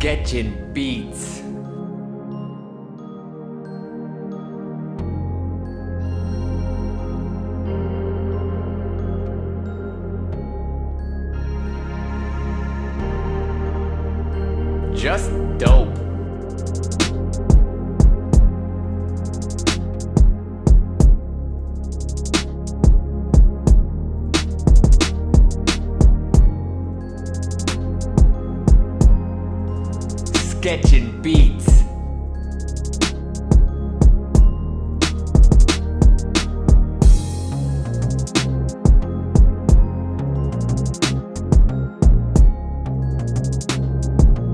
Sketchin Beats. Just dope. Sketchin Beats.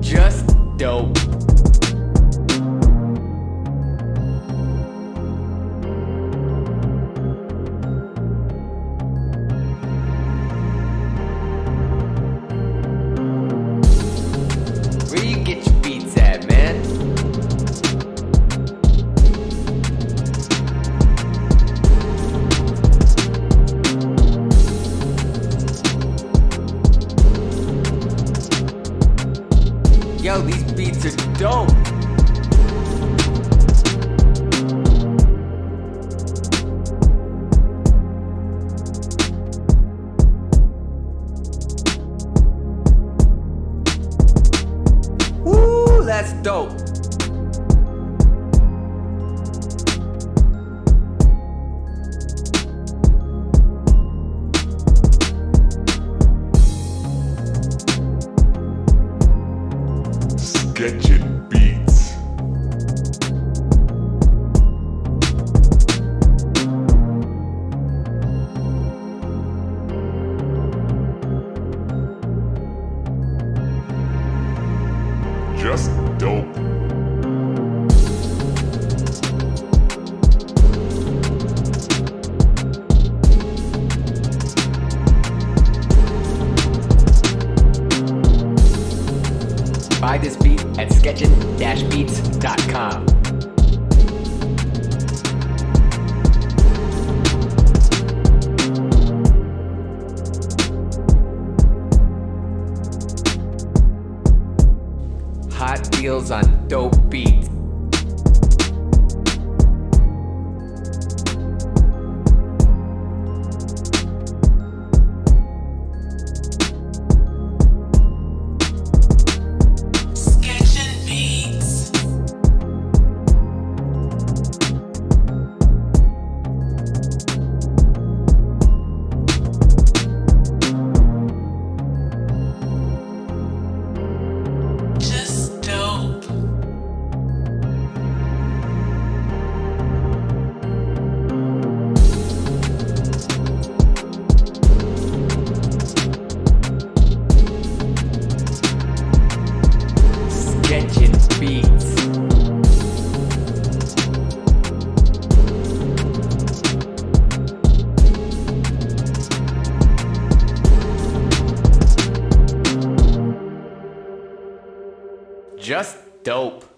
Just dope. Yo, these beats are dope. Woo, that's dope. Sketchin Beats. Just dope. Buy this beat at sketchin-beats.com. Hot deals on dope beats. Sketchin Beats. Just dope.